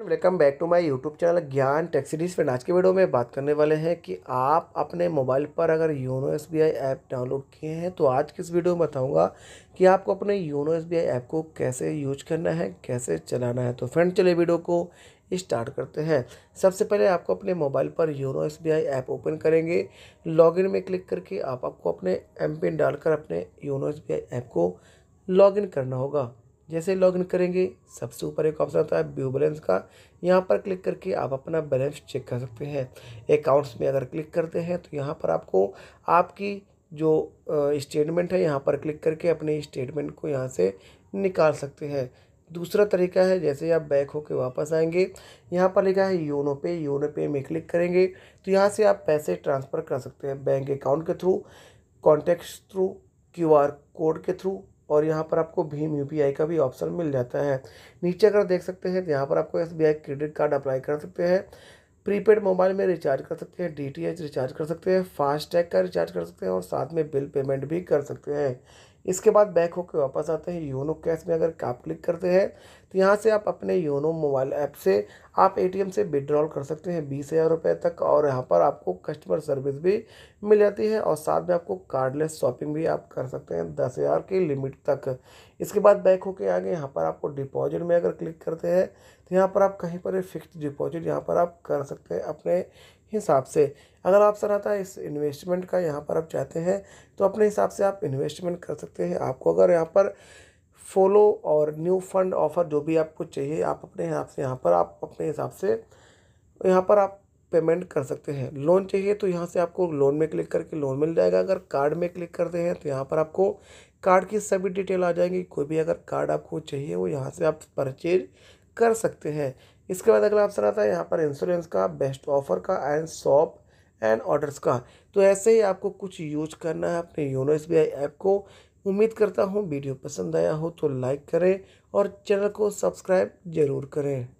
Welcome back to my YouTube channel Gyan tech series. Friend, आज के video में बात करने वाले हैं कि आप अपने मोबाइल पर अगर योनो एसबीआई ऐप डाउनलोड किए हैं तो आज किस वीडियो में बताऊंगा कि आपको अपने योनो एसबीआई ऐप को कैसे यूज करना है, कैसे चलाना है। तो फ्रेंड चलिए वीडियो को स्टार्ट करते हैं। सबसे पहले आपको अपने मोबाइल पर योनो एसबीआई ऐप ओपन करेंगे। लॉगिन में क्लिक करके आपको अपने एमपिन डालकर अपने योनो एसबीआई ऐप को लॉगिन करना होगा। जैसे लॉगिन करेंगे सबसे ऊपर एक ऑप्शन आता है व्यू बैलेंस का, यहाँ पर क्लिक करके आप अपना बैलेंस चेक कर सकते हैं। अकाउंट्स में अगर क्लिक करते हैं तो यहाँ पर आपको आपकी जो स्टेटमेंट है यहाँ पर क्लिक करके अपने स्टेटमेंट को यहाँ से निकाल सकते हैं। दूसरा तरीका है जैसे आप बैक होकर वापस आएंगे, यहाँ पर लिखा है योनो पे में क्लिक करेंगे तो यहाँ से आप पैसे ट्रांसफ़र कर सकते हैं बैंक अकाउंट के through, contacts through, QR code के थ्रू, और यहाँ पर आपको भीम UPI का भी ऑप्शन मिल जाता है। नीचे अगर देख सकते हैं तो यहाँ पर आपको SBI क्रेडिट कार्ड अप्लाई कर सकते हैं, प्रीपेड मोबाइल में रिचार्ज कर सकते हैं, DTH रिचार्ज कर सकते हैं, फास्टैग का रिचार्ज कर सकते हैं और साथ में बिल पेमेंट भी कर सकते हैं। इसके बाद बैक होकर वापस आते हैं। योनो कैश में अगर आप क्लिक करते हैं तो यहाँ से आप अपने योनो मोबाइल ऐप से आप ATM से विड्रॉल कर सकते हैं 20,000 रुपये तक, और यहाँ पर आपको कस्टमर सर्विस भी मिल जाती है और साथ में आपको कार्डलेस शॉपिंग भी आप कर सकते हैं 10,000 की लिमिट तक। इसके बाद बैक होकर आगे यहाँ पर आपको डिपॉजिट में अगर क्लिक करते हैं तो यहाँ पर आप कहीं पर फिक्स्ड डिपॉजिट यहाँ पर आप कर सकते हैं अपने हिसाब से। अगर ऑप्शन आता है इस इन्वेस्टमेंट का, यहाँ पर आप चाहते हैं तो अपने हिसाब से आप इन्वेस्टमेंट कर सकते हैं। आपको अगर यहाँ पर फॉलो और न्यू फंड ऑफर जो भी आपको चाहिए आप अपने हिसाब से यहाँ पर आप पेमेंट कर सकते हैं। लोन चाहिए तो यहाँ से आपको लोन में क्लिक करके लोन मिल जाएगा। अगर कार्ड में क्लिक करते हैं तो यहाँ पर आपको कार्ड की सभी डिटेल आ जाएगी। कोई भी अगर कार्ड आपको चाहिए वो यहाँ से आप परचेज कर सकते हैं। इसके बाद अगला ऑप्शन आता है यहाँ पर इंश्योरेंस का, बेस्ट ऑफर का एंड शॉप एंड ऑर्डर्स का। तो ऐसे ही आपको कुछ यूज करना है अपने योनो SBI ऐप को। उम्मीद करता हूँ वीडियो पसंद आया हो तो लाइक करें और चैनल को सब्सक्राइब ज़रूर करें।